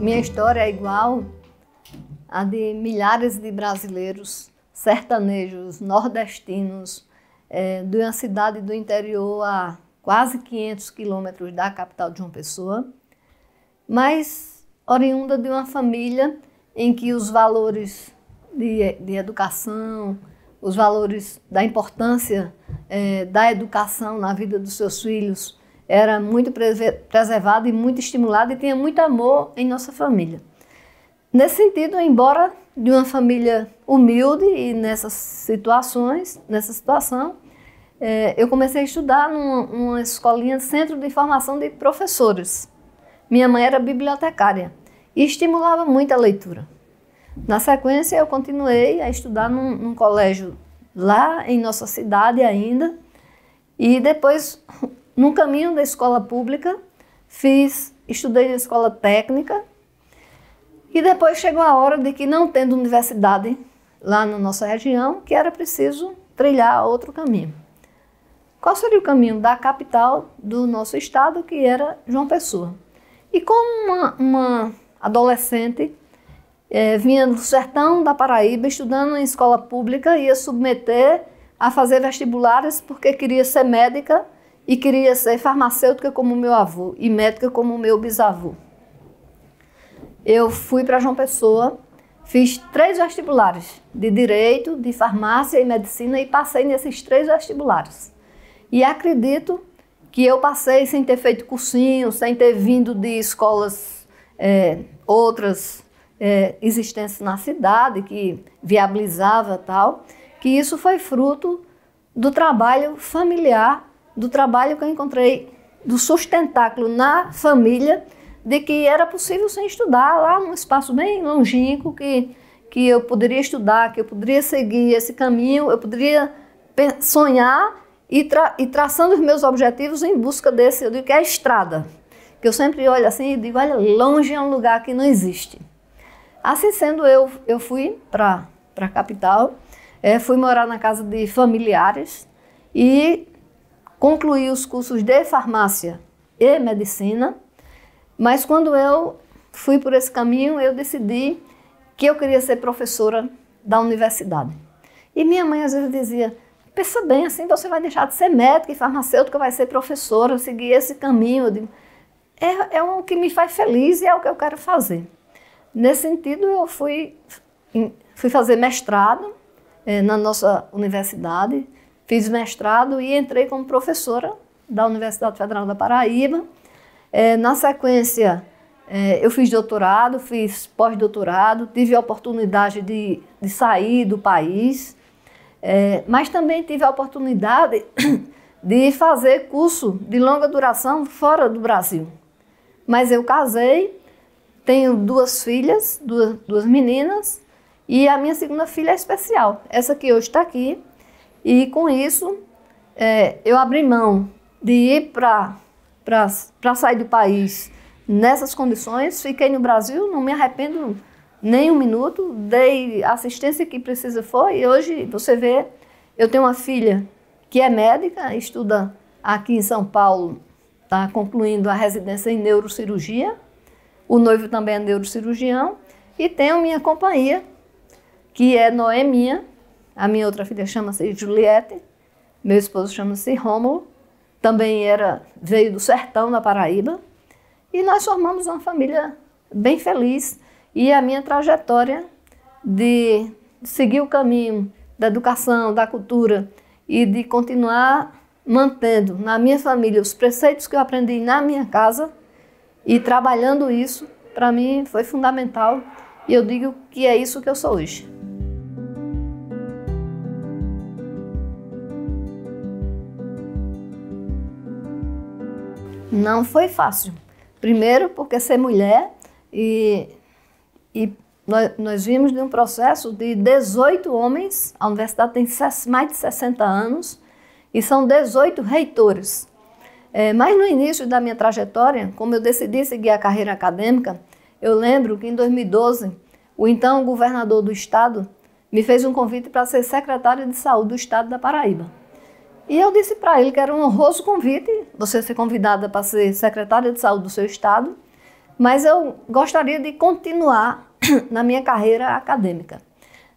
Minha história é igual à de milhares de brasileiros sertanejos, nordestinos, de uma cidade do interior a quase 500 quilômetros da capital de João Pessoa, mas oriunda de uma família em que os valores de educação, os valores da importância da educação na vida dos seus filhos era muito preservado e muito estimulado, e tinha muito amor em nossa família. Nesse sentido, embora de uma família humilde e nessa situação, eu comecei a estudar numa escolinha, centro de formação de professores. Minha mãe era bibliotecária e estimulava muito a leitura. Na sequência, eu continuei a estudar num colégio lá em nossa cidade ainda, e depois, no caminho da escola pública, estudei na escola técnica, e depois chegou a hora de que, não tendo universidade lá na nossa região, que era preciso trilhar outro caminho. Qual seria o caminho da capital do nosso estado, que era João Pessoa? E como uma adolescente, vinha do sertão da Paraíba, estudando em escola pública, ia submeter a fazer vestibulares porque queria ser médica e queria ser farmacêutica como meu avô e médica como meu bisavô. Eu fui para João Pessoa, fiz 3 vestibulares de Direito, de Farmácia e Medicina, e passei nesses 3 vestibulares. E acredito que eu passei sem ter feito cursinho, sem ter vindo de escolas existentes na cidade, que viabilizava tal, que isso foi fruto do trabalho familiar, do trabalho que eu encontrei, do sustentáculo na família, de que era possível sem estudar lá num espaço bem longínquo, que eu poderia estudar, que eu poderia seguir esse caminho, eu poderia sonhar e traçando os meus objetivos em busca desse, eu digo que é a estrada, que eu sempre olho assim e digo, olha, longe é um lugar que não existe. Assim sendo, eu fui para a capital, fui morar na casa de familiares e concluí os cursos de Farmácia e Medicina, mas quando eu fui por esse caminho, eu decidi que eu queria ser professora da universidade. E minha mãe às vezes dizia, pensa bem, assim você vai deixar de ser médica e farmacêutica, vai ser professora, seguir esse caminho. Eu digo, é o que me faz feliz e é o que eu quero fazer. Nesse sentido, eu fui fazer mestrado na nossa universidade, fiz mestrado e entrei como professora da Universidade Federal da Paraíba. Na sequência, eu fiz doutorado, fiz pós-doutorado, tive a oportunidade de sair do país, mas também tive a oportunidade de fazer curso de longa duração fora do Brasil. Mas eu casei, tenho 2 filhas, duas meninas, e a minha segunda filha é especial, essa que hoje está aqui, e com isso eu abri mão de ir para sair do país nessas condições, fiquei no Brasil, não me arrependo nem um minuto, dei assistência que precisa foi, e hoje você vê, eu tenho uma filha que é médica, estuda aqui em São Paulo, está concluindo a residência em neurocirurgia, o noivo também é neurocirurgião, e tenho minha companhia, que é Noemia, a minha outra filha chama-se Juliette, meu esposo chama-se Rômulo, também veio do sertão da Paraíba, e nós formamos uma família bem feliz, e a minha trajetória de seguir o caminho da educação, da cultura, e de continuar mantendo na minha família os preceitos que eu aprendi na minha casa, e trabalhando isso, para mim, foi fundamental. E eu digo que é isso que eu sou hoje. Não foi fácil. Primeiro, porque ser mulher, e nós vimos de um processo de 18 homens, a universidade tem mais de 60 anos, e são 18 reitores. Mas no início da minha trajetória, como eu decidi seguir a carreira acadêmica, eu lembro que em 2012, o então governador do estado me fez um convite para ser secretária de saúde do estado da Paraíba. E eu disse para ele que era um honroso convite, você ser convidada para ser secretária de saúde do seu estado, mas eu gostaria de continuar na minha carreira acadêmica.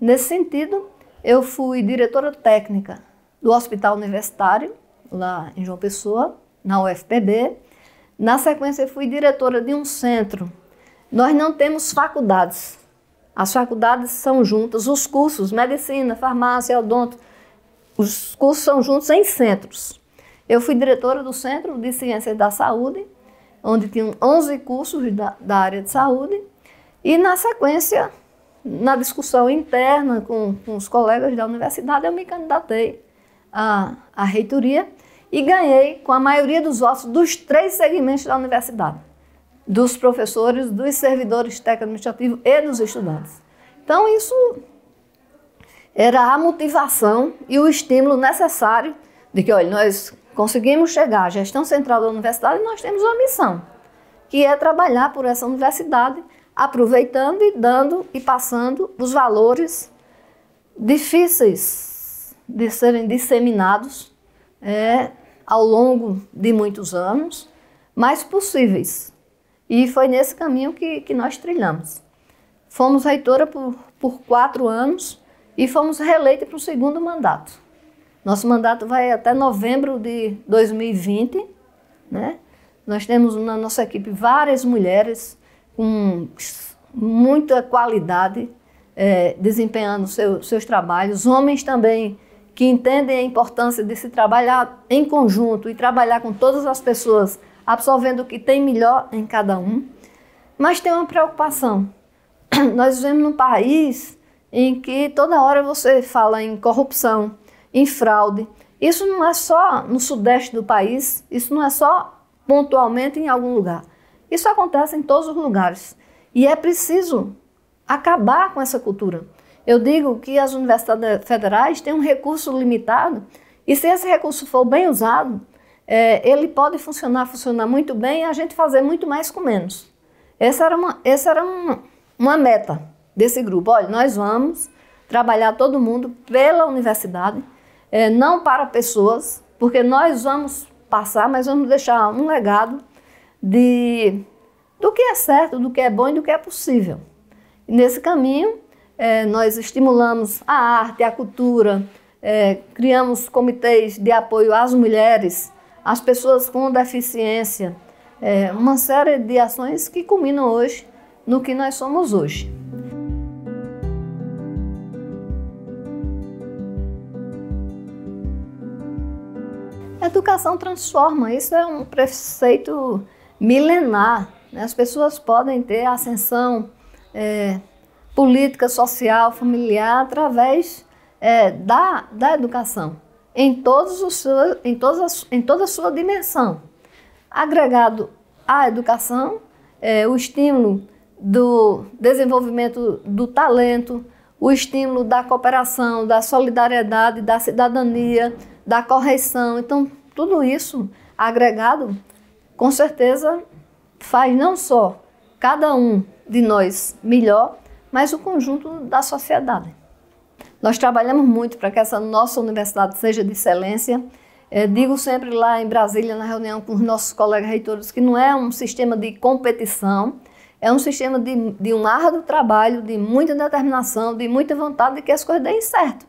Nesse sentido, eu fui diretora técnica do Hospital Universitário, lá em João Pessoa, na UFPB. Na sequência, eu fui diretora de um centro. Nós não temos faculdades. As faculdades são juntas, os cursos, medicina, farmácia, odonto, os cursos são juntos em centros. Eu fui diretora do Centro de Ciências da Saúde, onde tinham 11 cursos da área de saúde. E, na sequência, na discussão interna com os colegas da universidade, eu me candidatei à reitoria e ganhei com a maioria dos votos dos 3 segmentos da universidade, dos professores, dos servidores técnico-administrativos e dos estudantes. Então, isso era a motivação e o estímulo necessário de que, olha, nós conseguimos chegar à gestão central da universidade e nós temos uma missão, que é trabalhar por essa universidade, aproveitando e dando e passando os valores difíceis de serem disseminados ao longo de muitos anos, mas possíveis. E foi nesse caminho que nós trilhamos. Fomos reitora por 4 anos e fomos reeleita para o 2º mandato. Nosso mandato vai até novembro de 2020. Né? Nós temos na nossa equipe várias mulheres com muita qualidade, desempenhando seus trabalhos. Homens também que entendem a importância de se trabalhar em conjunto e trabalhar com todas as pessoas, absorvendo o que tem melhor em cada um, mas tem uma preocupação. Nós vivemos num país em que toda hora você fala em corrupção, em fraude. Isso não é só no sudeste do país, isso não é só pontualmente em algum lugar. Isso acontece em todos os lugares e é preciso acabar com essa cultura. Eu digo que as universidades federais têm um recurso limitado e se esse recurso for bem usado, ele pode funcionar muito bem e a gente fazer muito mais com menos. Essa era uma meta desse grupo. Olha, nós vamos trabalhar todo mundo pela universidade, não para pessoas, porque nós vamos passar, mas vamos deixar um legado do que é certo, do que é bom e do que é possível. E nesse caminho, nós estimulamos a arte, a cultura, criamos comitês de apoio às mulheres, as pessoas com deficiência, uma série de ações que culminam hoje no que nós somos hoje. A educação transforma, isso é um preceito milenar, né? As pessoas podem ter ascensão política, social, familiar, através da educação. Em toda a sua dimensão. Agregado à educação, o estímulo do desenvolvimento do talento, o estímulo da cooperação, da solidariedade, da cidadania, da correção. Então, tudo isso agregado, com certeza, faz não só cada um de nós melhor, mas o conjunto da sociedade. Nós trabalhamos muito para que essa nossa universidade seja de excelência. Digo sempre lá em Brasília, na reunião com os nossos colegas reitores, que não é um sistema de competição, é um sistema de um árduo trabalho, de muita determinação, de muita vontade de que as coisas deem certo.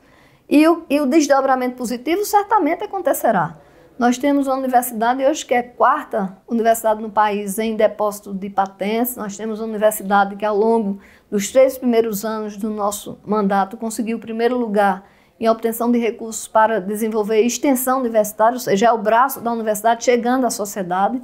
E o desdobramento positivo certamente acontecerá. Nós temos uma universidade hoje que é a 4ª universidade no país em depósito de patentes. Nós temos uma universidade que ao longo dos 3 primeiros anos do nosso mandato conseguiu o primeiro lugar em obtenção de recursos para desenvolver extensão universitária, ou seja, é o braço da universidade chegando à sociedade.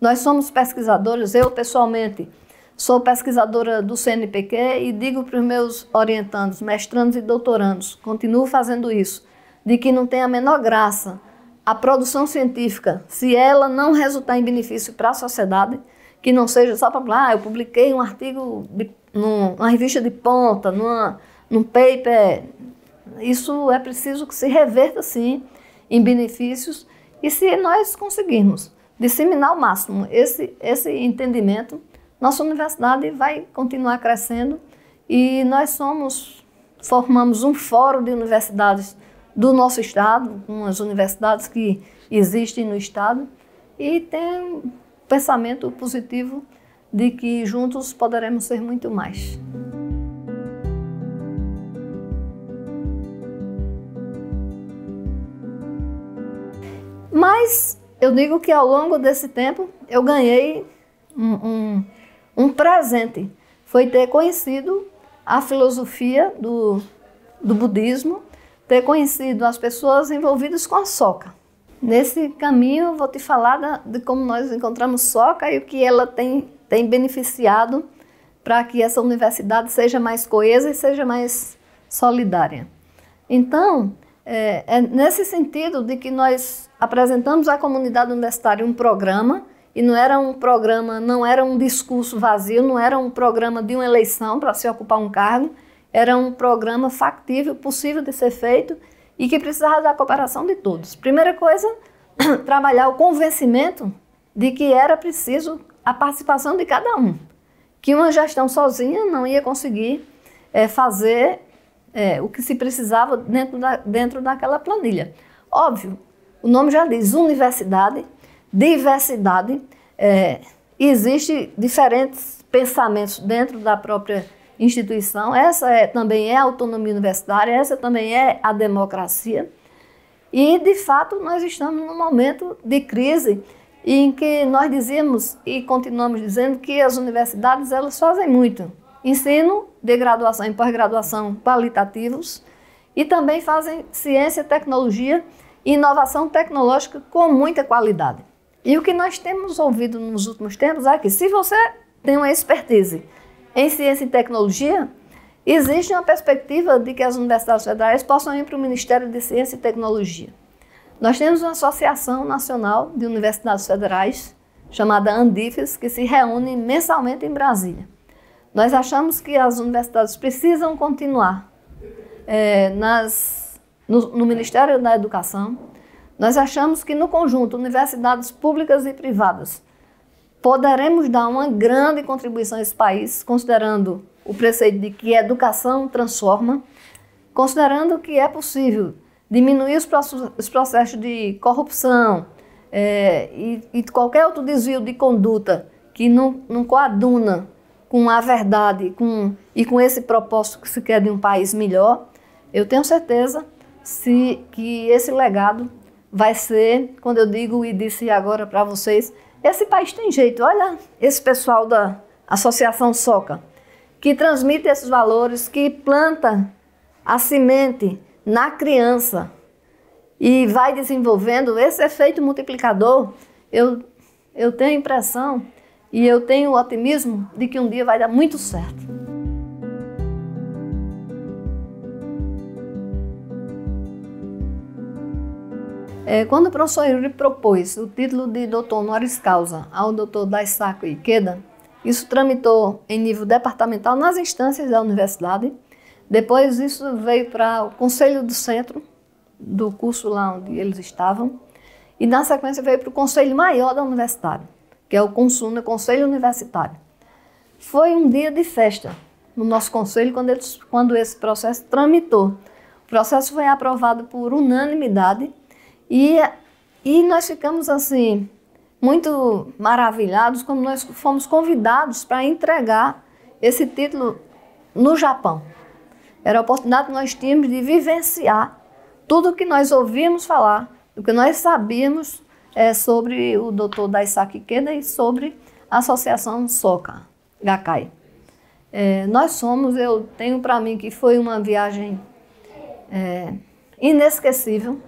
Nós somos pesquisadores, eu pessoalmente sou pesquisadora do CNPq e digo para os meus orientandos, mestrandos e doutorandos, continuo fazendo isso, de que não tem a menor graça a produção científica, se ela não resultar em benefício para a sociedade, que não seja só para falar, eu publiquei um artigo numa revista de ponta, num paper, isso é preciso que se reverta, sim, em benefícios. E se nós conseguirmos disseminar ao máximo esse entendimento, nossa universidade vai continuar crescendo e nós formamos um fórum de universidades do nosso estado, com as universidades que existem no estado, e tem um pensamento positivo de que juntos poderemos ser muito mais. Mas eu digo que ao longo desse tempo eu ganhei um presente. Foi ter conhecido a filosofia do budismo, ter conhecido as pessoas envolvidas com a Soka. Nesse caminho eu vou te falar de como nós encontramos Soka e o que ela tem beneficiado para que essa universidade seja mais coesa e seja mais solidária. Então, é nesse sentido de que nós apresentamos à comunidade universitária um programa, e não era um programa, não era um discurso vazio, não era um programa de uma eleição para se ocupar um cargo, era um programa factível, possível de ser feito e que precisava da cooperação de todos. Primeira coisa, trabalhar o convencimento de que era preciso a participação de cada um, que uma gestão sozinha não ia conseguir fazer o que se precisava dentro daquela planilha. Óbvio, o nome já diz, universidade, diversidade, existe diferentes pensamentos dentro da própria instituição, essa também é a autonomia universitária, essa também é a democracia, e de fato nós estamos num momento de crise em que nós dizíamos e continuamos dizendo que as universidades elas fazem muito, ensino de graduação e pós-graduação qualitativos, e também fazem ciência, tecnologia e inovação tecnológica com muita qualidade. E o que nós temos ouvido nos últimos tempos é que, se você tem uma expertise em ciência e tecnologia, existe uma perspectiva de que as universidades federais possam ir para o Ministério de Ciência e Tecnologia. Nós temos uma Associação Nacional de Universidades Federais, chamada Andifes, que se reúne mensalmente em Brasília. Nós achamos que as universidades precisam continuar no Ministério da Educação. Nós achamos que, no conjunto, universidades públicas e privadas, poderemos dar uma grande contribuição a esse país, considerando o preceito de que a educação transforma, considerando que é possível diminuir os processos de corrupção e qualquer outro desvio de conduta que não coaduna com a verdade e com esse propósito que se quer de um país melhor. Eu tenho certeza que esse legado vai ser, quando eu digo e disse agora para vocês, esse país tem jeito. Olha esse pessoal da Associação Soka, que transmite esses valores, que planta a semente na criança e vai desenvolvendo esse efeito multiplicador. Eu tenho a impressão e eu tenho o otimismo de que um dia vai dar muito certo. Quando o professor Yuri propôs o título de doutor honoris causa ao doutor Daisaku Ikeda, isso tramitou em nível departamental nas instâncias da universidade. Depois isso veio para o conselho do centro, do curso lá onde eles estavam. E na sequência veio para o conselho maior da universidade, que é o CONSUNA, Conselho Universitário. Foi um dia de festa no nosso conselho quando esse processo tramitou. O processo foi aprovado por unanimidade. E nós ficamos assim muito maravilhados quando nós fomos convidados para entregar esse título no Japão. Era a oportunidade que nós tínhamos de vivenciar tudo o que nós ouvíamos falar, o que nós sabíamos sobre o Dr. Daisaku Ikeda e sobre a Associação Soka Gakkai. Eu tenho para mim que foi uma viagem inesquecível.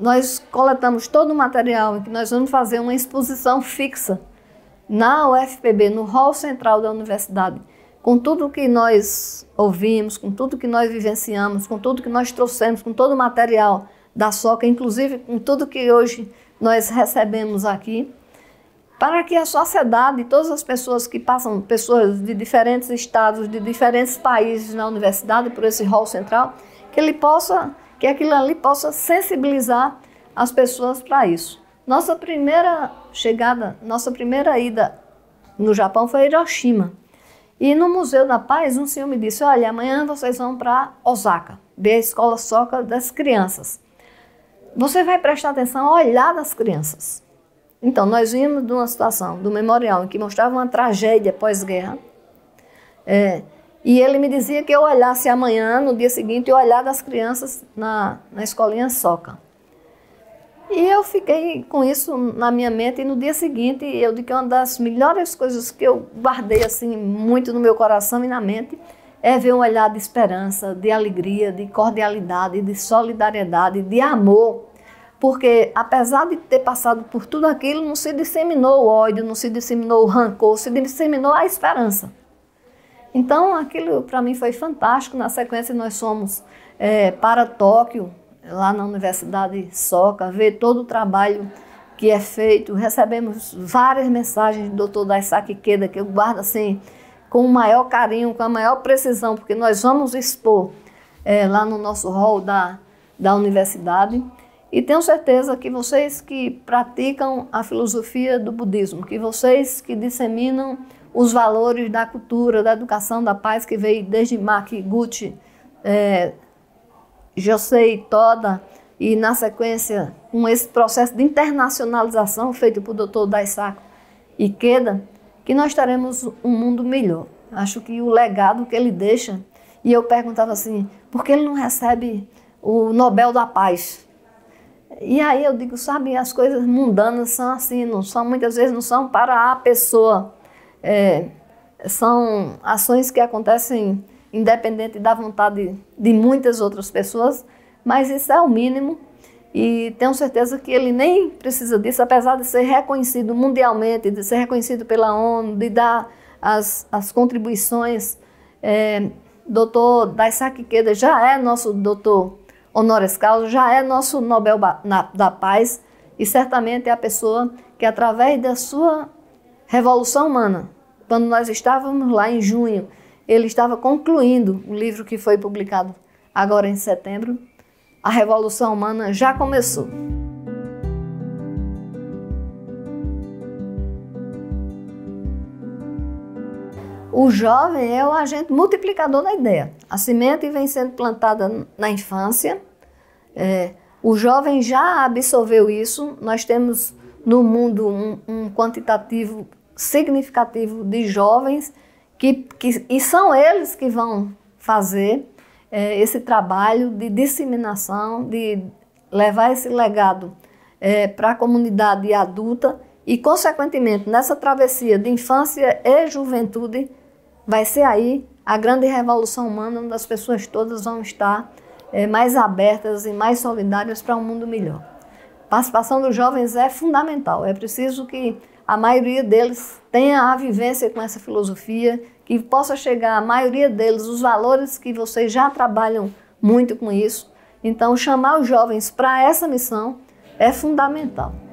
Nós coletamos todo o material em que nós vamos fazer uma exposição fixa na UFPB, no hall central da universidade, com tudo o que nós ouvimos, com tudo o que nós vivenciamos, com tudo o que nós trouxemos, com todo o material da Soka, inclusive com tudo que hoje nós recebemos aqui, para que a sociedade, todas as pessoas que passam, pessoas de diferentes estados, de diferentes países na universidade, por esse hall central, que aquilo ali possa sensibilizar as pessoas para isso. Nossa primeira ida no Japão foi Hiroshima. E no Museu da Paz, um senhor me disse, olha, amanhã vocês vão para Osaka, ver a escola Soka das crianças. Você vai prestar atenção ao olhar das crianças. Então, nós vimos de uma situação, do memorial, em que mostrava uma tragédia pós-guerra, e ele me dizia que eu olhasse amanhã, no dia seguinte, eu olhar das crianças na escolinha Soka. E eu fiquei com isso na minha mente, e no dia seguinte, eu digo que uma das melhores coisas que eu guardei assim, muito no meu coração e na mente, é ver um olhar de esperança, de alegria, de cordialidade, de solidariedade, de amor, porque apesar de ter passado por tudo aquilo, não se disseminou o ódio, não se disseminou o rancor, se disseminou a esperança. Então, aquilo para mim foi fantástico. Na sequência, nós fomos para Tóquio, lá na Universidade Soka, ver todo o trabalho que é feito. Recebemos várias mensagens do Dr. Daisaku Ikeda, que eu guardo assim, com o maior carinho, com a maior precisão, porque nós vamos expor lá no nosso hall da universidade. E tenho certeza que vocês que praticam a filosofia do budismo, que vocês que disseminam os valores da cultura, da educação, da paz, que veio desde Makiguti, Josei Toda, e na sequência com esse processo de internacionalização feito por Dr. Daisaku Ikeda, que nós teremos um mundo melhor. Acho que o legado que ele deixa, e eu perguntava assim, por que ele não recebe o Nobel da Paz? E aí eu digo, sabe, as coisas mundanas são assim, não são, muitas vezes não são para a pessoa, são ações que acontecem independente da vontade de muitas outras pessoas, mas isso é o mínimo, e tenho certeza que ele nem precisa disso, apesar de ser reconhecido mundialmente, de ser reconhecido pela ONU, de dar as contribuições. Dr. Daisaku Ikeda já é nosso doutor honoris causa, já é nosso Nobel da Paz, e certamente é a pessoa que, através da sua revolução humana, quando nós estávamos lá em junho, ele estava concluindo o livro que foi publicado agora em setembro, a revolução humana já começou. O jovem é o agente multiplicador da ideia. A semente vem sendo plantada na infância. O jovem já absorveu isso. Nós temos no mundo um quantitativo significativo de jovens que são eles que vão fazer esse trabalho de disseminação, de levar esse legado para a comunidade adulta e, consequentemente, nessa travessia de infância e juventude, vai ser aí a grande revolução humana, onde as pessoas todas vão estar mais abertas e mais solidárias para um mundo melhor. A participação dos jovens é fundamental. É preciso que a maioria deles tenha a vivência com essa filosofia, que possa chegar à maioria deles os valores que vocês já trabalham muito com isso. Então, chamar os jovens para essa missão é fundamental.